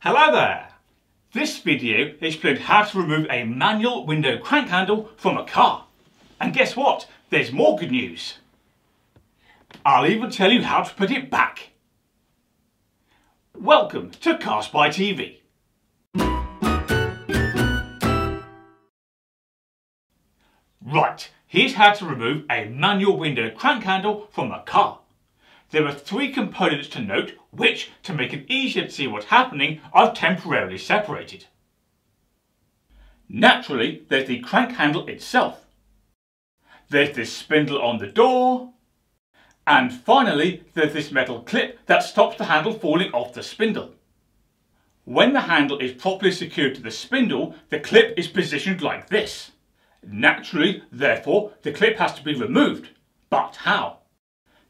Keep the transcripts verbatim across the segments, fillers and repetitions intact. Hello there! This video explains how to remove a manual window crank handle from a car. And guess what? There's more good news. I'll even tell you how to put it back. Welcome to CarSpyTV. Right, here's how to remove a manual window crank handle from a car. There are three components to note which, to make it easier to see what's happening, I've temporarily separated. Naturally, there's the crank handle itself. There's this spindle on the door. And finally, there's this metal clip that stops the handle falling off the spindle. When the handle is properly secured to the spindle, the clip is positioned like this. Naturally, therefore, the clip has to be removed. But how?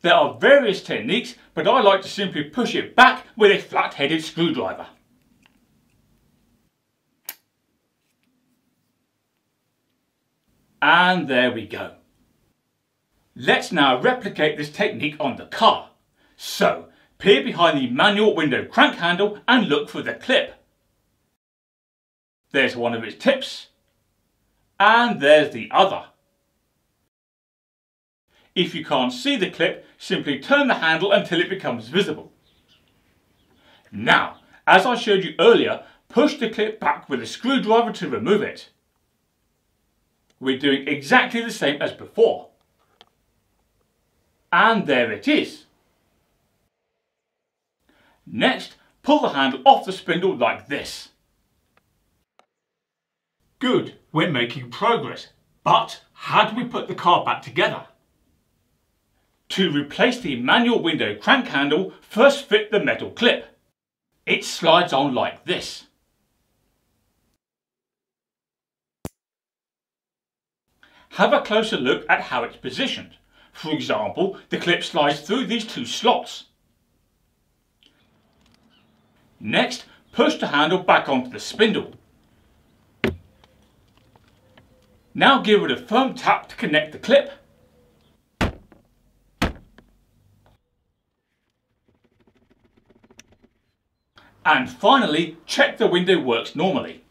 There are various techniques, but I like to simply push it back with a flat-headed screwdriver. And there we go. Let's now replicate this technique on the car. So, peer behind the manual window crank handle and look for the clip. There's one of its tips. And there's the other. If you can't see the clip, simply turn the handle until it becomes visible. Now, as I showed you earlier, push the clip back with a screwdriver to remove it. We're doing exactly the same as before. And there it is. Next, pull the handle off the spindle like this. Good, we're making progress. But how do we put the car back together? To replace the manual window crank handle, first fit the metal clip. It slides on like this. Have a closer look at how it's positioned. For example, the clip slides through these two slots. Next, push the handle back onto the spindle. Now give it a firm tap to connect the clip. And finally, check the window works normally.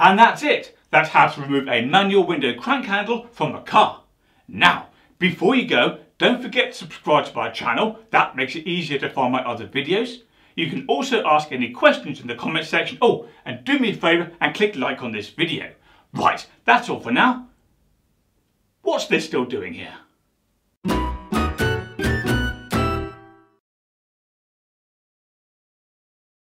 And that's it. That's how to remove a manual window crank handle from a car. Now, before you go, don't forget to subscribe to my channel. That makes it easier to find my other videos. You can also ask any questions in the comment section. Oh, and do me a favour and click like on this video. Right, that's all for now. What's this still doing here?